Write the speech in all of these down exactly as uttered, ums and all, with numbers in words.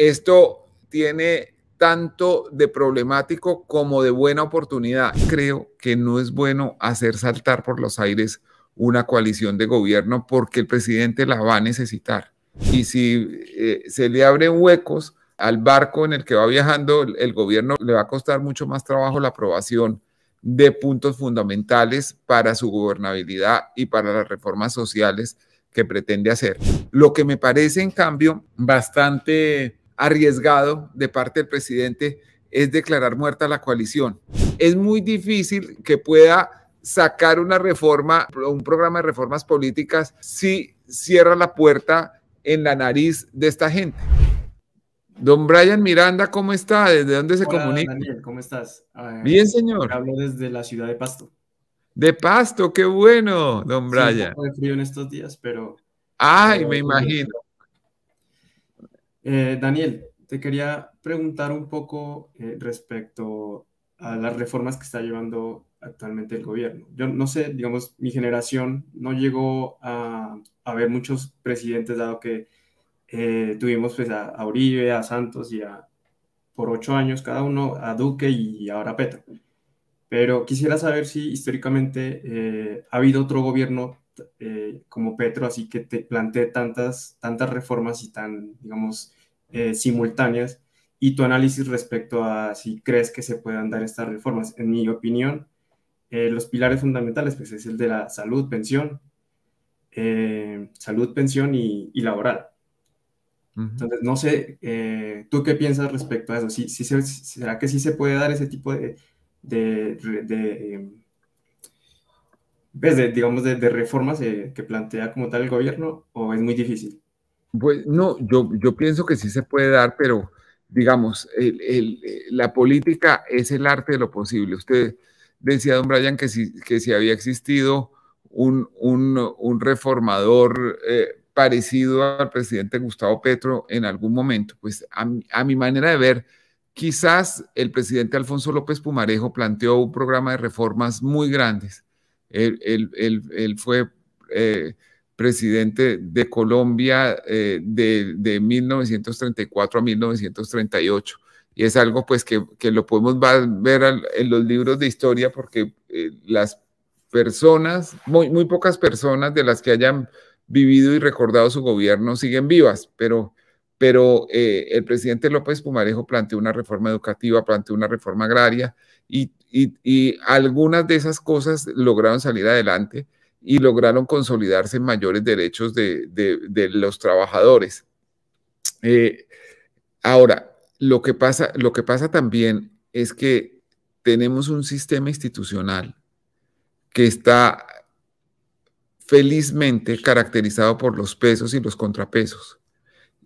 Esto tiene tanto de problemático como de buena oportunidad. Creo que no es bueno hacer saltar por los aires una coalición de gobierno porque el presidente la va a necesitar. Y si eh, se le abren huecos al barco en el que va viajando, el gobierno le va a costar mucho más trabajo la aprobación de puntos fundamentales para su gobernabilidad y para las reformas sociales que pretende hacer. Lo que me parece, en cambio, bastante arriesgado de parte del presidente es declarar muerta la coalición. Es muy difícil que pueda sacar una reforma, un programa de reformas políticas, si cierra la puerta en la nariz de esta gente. Don Brian Miranda, ¿cómo está? ¿Desde dónde se Hola, comunica? Daniel, ¿cómo estás? Uh, Bien, señor. Hablo desde la ciudad de Pasto. De Pasto, qué bueno, don Brian. Sí, un poco de frío en estos días, pero... Ay, pero, me imagino. Eh, Daniel, te quería preguntar un poco eh, respecto a las reformas que está llevando actualmente el gobierno. Yo no sé, digamos, mi generación no llegó a, a ver muchos presidentes, dado que Eh, tuvimos pues a, a Uribe, a Santos y a, por ocho años cada uno, a Duque y ahora a Petro. Pero quisiera saber si históricamente eh, ha habido otro gobierno eh, como Petro, así que te planteé tantas, tantas reformas y tan, digamos, eh, simultáneas, y tu análisis respecto a si crees que se puedan dar estas reformas. En mi opinión, eh, los pilares fundamentales pues es el de la salud, pensión, eh, salud, pensión y, y laboral. Entonces, no sé, eh, ¿tú qué piensas respecto a eso? ¿Sí, sí se, ¿Será que sí se puede dar ese tipo de, de, de, de, de digamos, de, de reformas eh, que plantea como tal el gobierno, o es muy difícil? Pues no, yo, yo pienso que sí se puede dar, pero, digamos, el, el, la política es el arte de lo posible. Usted decía, don Brian, que si, que si había existido un, un, un reformador eh, parecido al presidente Gustavo Petro en algún momento, pues a, a mi manera de ver, quizás el presidente Alfonso López Pumarejo planteó un programa de reformas muy grandes. Él, él, él, él fue eh, presidente de Colombia eh, de, de mil novecientos treinta y cuatro a mil novecientos treinta y ocho, y es algo pues que, que lo podemos ver al, en los libros de historia, porque eh, las personas, muy, muy pocas personas de las que hayan vivido y recordado su gobierno siguen vivas, pero, pero eh, el presidente López Pumarejo planteó una reforma educativa, planteó una reforma agraria, y, y, y algunas de esas cosas lograron salir adelante y lograron consolidarse en mayores derechos de, de, de los trabajadores. Eh, ahora, lo que pasa, lo que pasa también es que tenemos un sistema institucional que está felizmente caracterizado por los pesos y los contrapesos.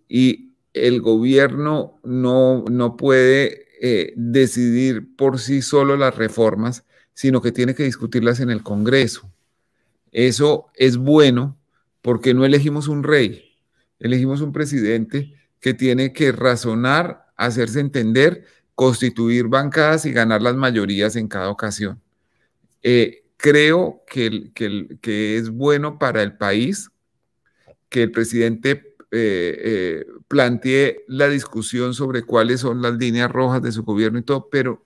Y el gobierno no, no puede eh, decidir por sí solo las reformas, sino que tiene que discutirlas en el Congreso. Eso es bueno porque no elegimos un rey, elegimos un presidente que tiene que razonar, hacerse entender, constituir bancadas y ganar las mayorías en cada ocasión. Eh, Creo que, que, que es bueno para el país que el presidente eh, eh, plantee la discusión sobre cuáles son las líneas rojas de su gobierno y todo, pero,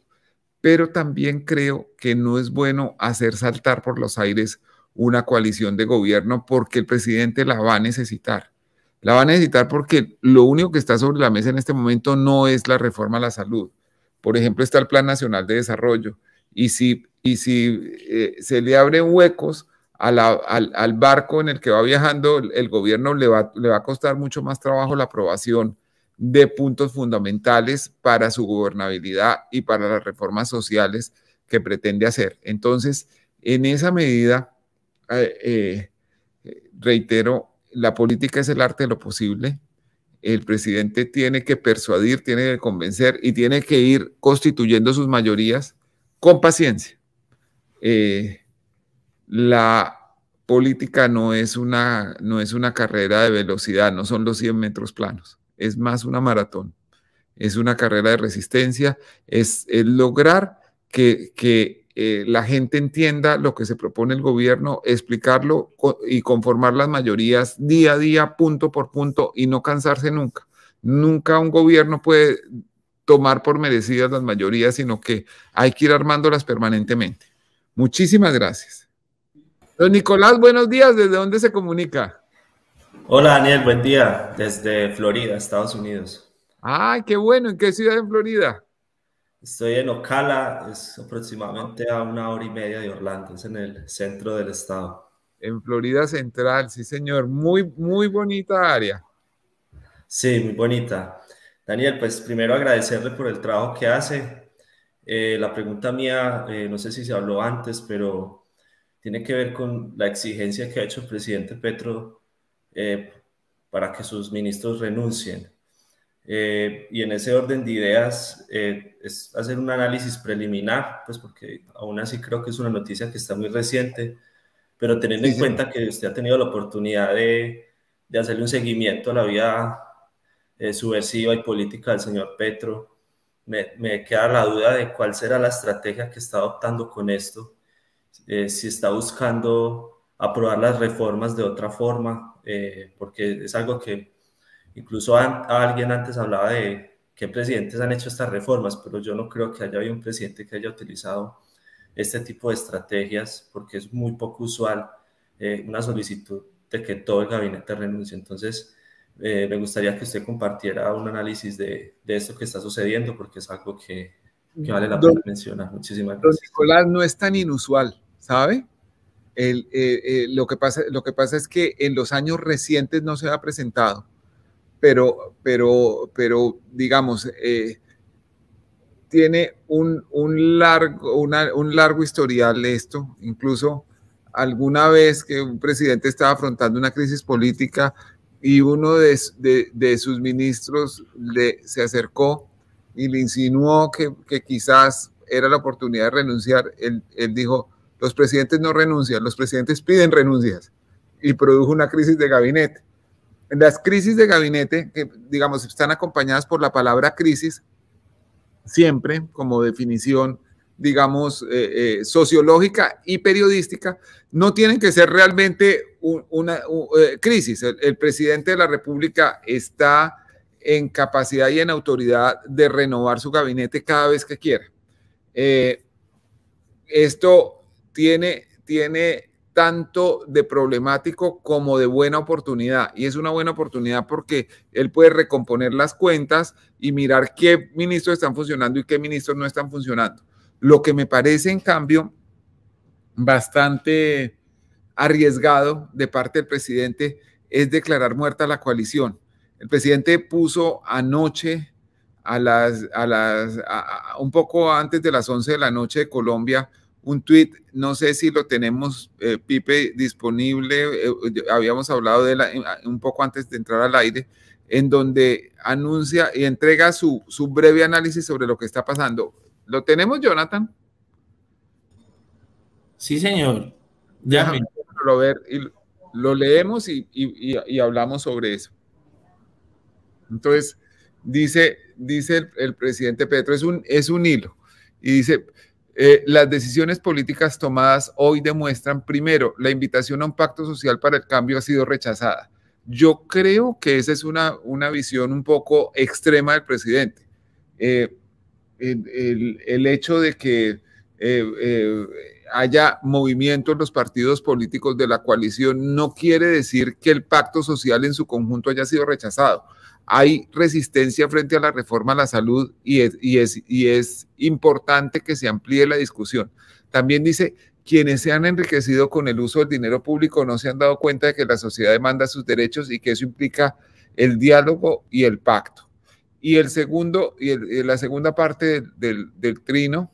pero también creo que no es bueno hacer saltar por los aires una coalición de gobierno porque el presidente la va a necesitar. La va a necesitar porque lo único que está sobre la mesa en este momento no es la reforma a la salud. Por ejemplo, está el Plan Nacional de Desarrollo. Y si, y si eh, se le abren huecos a la, al, al barco en el que va viajando, el gobierno le va, le va a costar mucho más trabajo la aprobación de puntos fundamentales para su gobernabilidad y para las reformas sociales que pretende hacer. Entonces, en esa medida, eh, eh, reitero, la política es el arte de lo posible. El presidente tiene que persuadir, tiene que convencer y tiene que ir constituyendo sus mayorías con paciencia. Eh, la política no es, una, no es una carrera de velocidad, no son los cien metros planos, es más una maratón, es una carrera de resistencia, es, es lograr que, que eh, la gente entienda lo que se propone el gobierno, explicarlo y conformar las mayorías día a día, punto por punto, y no cansarse nunca. Nunca un gobierno puede tomar por merecidas las mayorías, sino que hay que ir armándolas permanentemente. Muchísimas gracias. Don Nicolás, buenos días. ¿Desde dónde se comunica? Hola, Daniel. Buen día. Desde Florida, Estados Unidos. ¡Ay, qué bueno! ¿En qué ciudad en Florida? Estoy en Ocala, es aproximadamente a una hora y media de Orlando, es en el centro del estado. En Florida Central, sí señor, muy, muy bonita área. Sí, muy bonita. Daniel, pues primero agradecerle por el trabajo que hace. Eh, la pregunta mía, eh, no sé si se habló antes, pero tiene que ver con la exigencia que ha hecho el presidente Petro eh, para que sus ministros renuncien. Eh, y en ese orden de ideas eh, es hacer un análisis preliminar, pues porque aún así creo que es una noticia que está muy reciente, pero teniendo sí, en sí. cuenta que usted ha tenido la oportunidad de, de hacerle un seguimiento a la vida eh, subversiva y política del señor Petro, me, me queda la duda de cuál será la estrategia que está adoptando con esto, eh, si está buscando aprobar las reformas de otra forma, eh, porque es algo que incluso a, a alguien antes hablaba de qué presidentes han hecho estas reformas, pero yo no creo que haya habido un presidente que haya utilizado este tipo de estrategias, porque es muy poco usual eh, una solicitud de que todo el gabinete renuncie. Entonces, eh, me gustaría que usted compartiera un análisis de, de esto que está sucediendo, porque es algo que, que vale la don, pena mencionar. Muchísimas gracias. Don Nicolás, no es tan inusual, ¿sabe? El, eh, eh, lo, que pasa, lo que pasa es que en los años recientes no se ha presentado. Pero, pero, pero digamos, eh, tiene un, un, largo, una, un largo historial esto. Incluso alguna vez que un presidente estaba afrontando una crisis política y uno de, de, de sus ministros le, se acercó y le insinuó que, que quizás era la oportunidad de renunciar, él, él dijo, los presidentes no renuncian, los presidentes piden renuncias, y produjo una crisis de gabinete. Las crisis de gabinete, que digamos están acompañadas por la palabra crisis, siempre como definición, digamos, eh, eh, sociológica y periodística, no tienen que ser realmente un, una un, eh, crisis. El, el presidente de la República está en capacidad y en autoridad de renovar su gabinete cada vez que quiera. Eh, esto tiene... tiene tanto de problemático como de buena oportunidad, y es una buena oportunidad porque él puede recomponer las cuentas y mirar qué ministros están funcionando y qué ministros no están funcionando. Lo que me parece en cambio bastante arriesgado de parte del presidente es declarar muerta la coalición. El presidente puso anoche a las, a las a, a, un poco antes de las once de la noche de Colombia un tuit, no sé si lo tenemos, eh, Pipe, disponible, eh, habíamos hablado de la, un poco antes de entrar al aire, en donde anuncia y entrega su, su breve análisis sobre lo que está pasando. ¿Lo tenemos, Jonathan? Sí, señor. Déjame lo ver, y lo leemos y, y, y, y hablamos sobre eso. Entonces, dice, dice el, el presidente Petro, es un, es un hilo, y dice... Eh, las decisiones políticas tomadas hoy demuestran, primero, la invitación a un pacto social para el cambio ha sido rechazada. Yo creo que esa es una, una visión un poco extrema del presidente. Eh, el, el, el hecho de que eh, eh, haya movimiento en los partidos políticos de la coalición no quiere decir que el pacto social en su conjunto haya sido rechazado. Hay resistencia frente a la reforma a la salud y es, y, es, y es importante que se amplíe la discusión. También dice, quienes se han enriquecido con el uso del dinero público no se han dado cuenta de que la sociedad demanda sus derechos y que eso implica el diálogo y el pacto. Y el segundo, y el, la segunda parte del, del, del trino,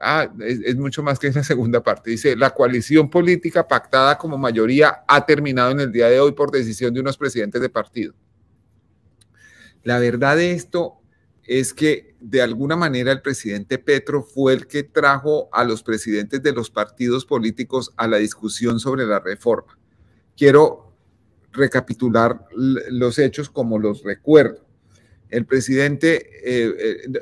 ah, es, es mucho más que esa segunda parte, dice, la coalición política pactada como mayoría ha terminado en el día de hoy por decisión de unos presidentes de partido. La verdad de esto es que de alguna manera el presidente Petro fue el que trajo a los presidentes de los partidos políticos a la discusión sobre la reforma. Quiero recapitular los hechos como los recuerdo. El presidente, eh, eh,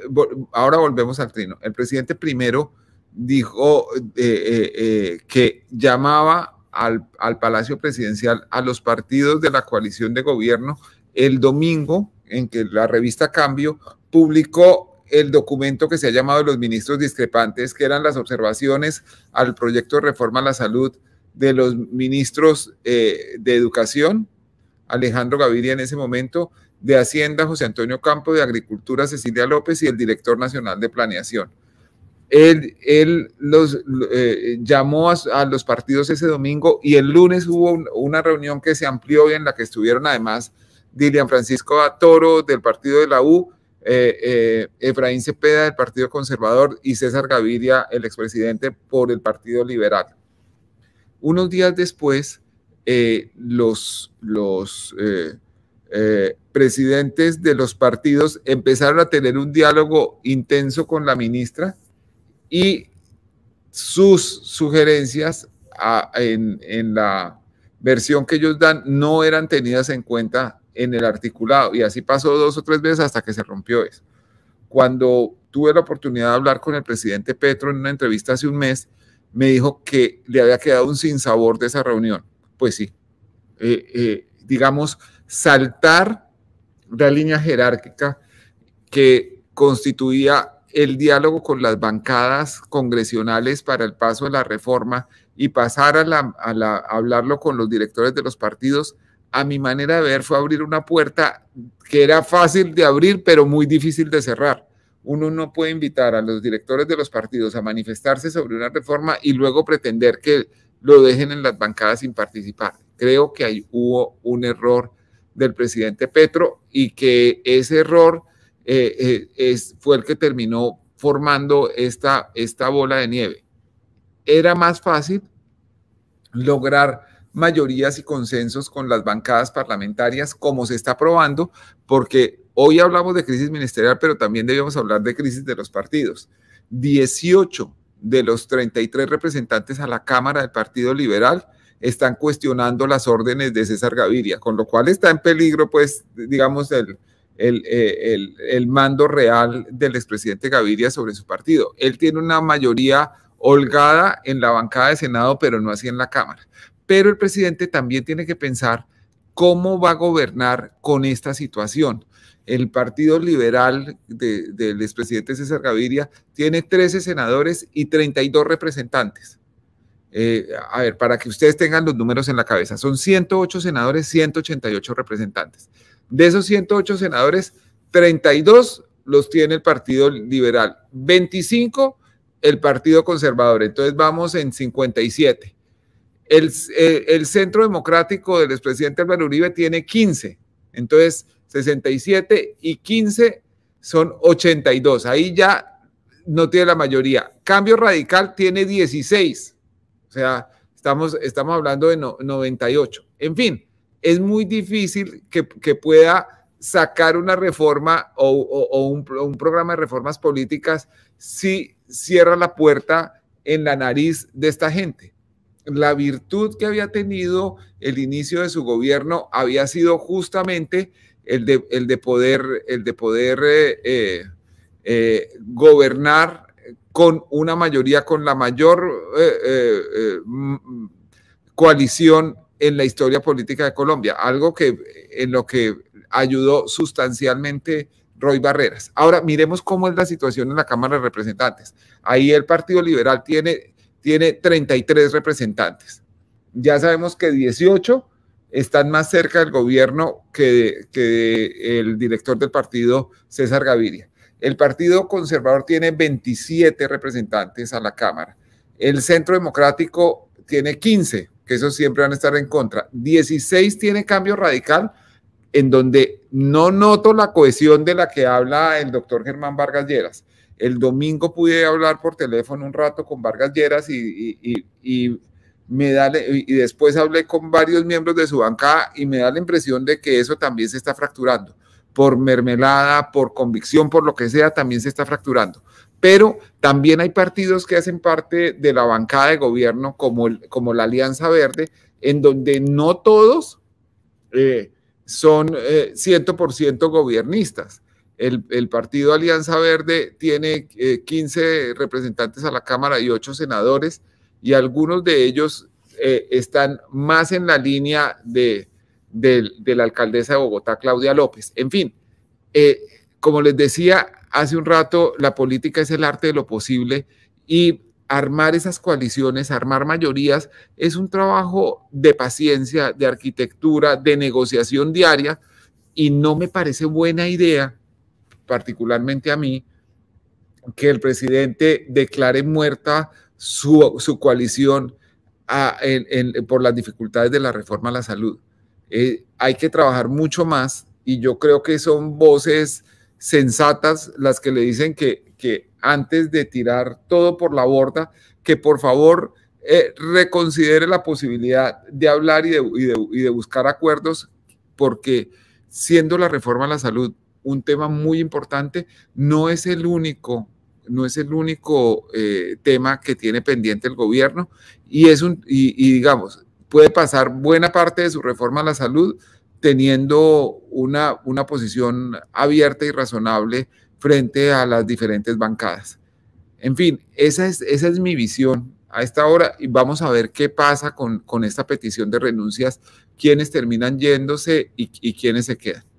ahora volvemos al trino, el presidente primero dijo eh, eh, eh, que llamaba al, al Palacio Presidencial a los partidos de la coalición de gobierno el domingo, en que la revista Cambio publicó el documento que se ha llamado Los Ministros Discrepantes, que eran las observaciones al proyecto de reforma a la salud de los ministros eh, de Educación, Alejandro Gaviria en ese momento, de Hacienda, José Antonio Campo, de Agricultura, Cecilia López, y el Director Nacional de Planeación. Él, él los, eh, llamó a, a los partidos ese domingo, y el lunes hubo un, una reunión que se amplió y en la que estuvieron además Dilian Francisco A. Toro del partido de la U, eh, eh, Efraín Cepeda del Partido Conservador y César Gaviria, el expresidente, por el Partido Liberal. Unos días después, eh, los... los eh, Eh, presidentes de los partidos empezaron a tener un diálogo intenso con la ministra, y sus sugerencias a, en, en la versión que ellos dan no eran tenidas en cuenta en el articulado, y así pasó dos o tres veces hasta que se rompió eso. Cuando tuve la oportunidad de hablar con el presidente Petro en una entrevista hace un mes, me dijo que le había quedado un sinsabor de esa reunión. Pues sí, eh, eh, digamos, saltar la línea jerárquica que constituía el diálogo con las bancadas congresionales para el paso de la reforma y pasar a, la, a, la, a hablarlo con los directores de los partidos, a mi manera de ver, fue abrir una puerta que era fácil de abrir, pero muy difícil de cerrar. Uno no puede invitar a los directores de los partidos a manifestarse sobre una reforma y luego pretender que lo dejen en las bancadas sin participar. Creo que ahí hubo un error del presidente Petro, y que ese error eh, eh, es, fue el que terminó formando esta, esta bola de nieve. Era más fácil lograr mayorías y consensos con las bancadas parlamentarias, como se está probando, porque hoy hablamos de crisis ministerial, pero también debemos hablar de crisis de los partidos. dieciocho de los treinta y tres representantes a la Cámara del Partido Liberal están cuestionando las órdenes de César Gaviria, con lo cual está en peligro, pues, digamos, el, el, el, el mando real del expresidente Gaviria sobre su partido. Él tiene una mayoría holgada en la bancada de Senado, pero no así en la Cámara. Pero el presidente también tiene que pensar cómo va a gobernar con esta situación. El Partido Liberal de, del expresidente César Gaviria tiene trece senadores y treinta y dos representantes. Eh, a ver, para que ustedes tengan los números en la cabeza, son ciento ocho senadores, ciento ochenta y ocho representantes. De esos ciento ocho senadores, treinta y dos los tiene el Partido Liberal, veinticinco el Partido Conservador, entonces vamos en cincuenta y siete. El, eh, el Centro Democrático del expresidente Álvaro Uribe tiene quince, entonces sesenta y siete y quince son ochenta y dos, ahí ya no tiene la mayoría. Cambio Radical tiene dieciséis. O sea, estamos, estamos hablando de no, noventa y ocho. En fin, es muy difícil que, que pueda sacar una reforma o, o, o un, un programa de reformas políticas si cierra la puerta en la nariz de esta gente. La virtud que había tenido el inicio de su gobierno había sido justamente el de, el de poder, el de poder eh, eh, eh, gobernar con una mayoría, con la mayor eh, eh, eh, coalición en la historia política de Colombia, algo que, en lo que ayudó sustancialmente Roy Barreras. Ahora, miremos cómo es la situación en la Cámara de Representantes. Ahí el Partido Liberal tiene, tiene treinta y tres representantes. Ya sabemos que dieciocho están más cerca del gobierno que, que el director del partido, César Gaviria. El Partido Conservador tiene veintisiete representantes a la Cámara. El Centro Democrático tiene quince, que esos siempre van a estar en contra. dieciséis tiene Cambio Radical, en donde no noto la cohesión de la que habla el doctor Germán Vargas Lleras. El domingo pude hablar por teléfono un rato con Vargas Lleras y, y, y, y, me da, y después hablé con varios miembros de su bancada, y me da la impresión de que eso también se está fracturando. Por mermelada, por convicción, por lo que sea, también se está fracturando. Pero también hay partidos que hacen parte de la bancada de gobierno, como, el, como la Alianza Verde, en donde no todos eh, son eh, cien por ciento gobiernistas. El, el partido Alianza Verde tiene eh, quince representantes a la Cámara y ocho senadores, y algunos de ellos eh, están más en la línea de... De, de la alcaldesa de Bogotá, Claudia López. En fin, Eh, como les decía hace un rato, la política es el arte de lo posible, y armar esas coaliciones, armar mayorías, es un trabajo de paciencia, de arquitectura, de negociación diaria, y no me parece buena idea, particularmente a mí, que el presidente declare muerta su, su coalición a, en, en, por las dificultades de la reforma a la salud. Eh, hay que trabajar mucho más, y yo creo que son voces sensatas las que le dicen que, que antes de tirar todo por la borda, que por favor eh, reconsidere la posibilidad de hablar y de, y, de, y de buscar acuerdos, porque siendo la reforma a la salud un tema muy importante, no es el único, no es el único eh, tema que tiene pendiente el gobierno, y, es un, y, y digamos, puede pasar buena parte de su reforma a la salud teniendo una, una posición abierta y razonable frente a las diferentes bancadas. En fin, esa es, esa es mi visión a esta hora, y vamos a ver qué pasa con, con esta petición de renuncias, quiénes terminan yéndose y, y quiénes se quedan.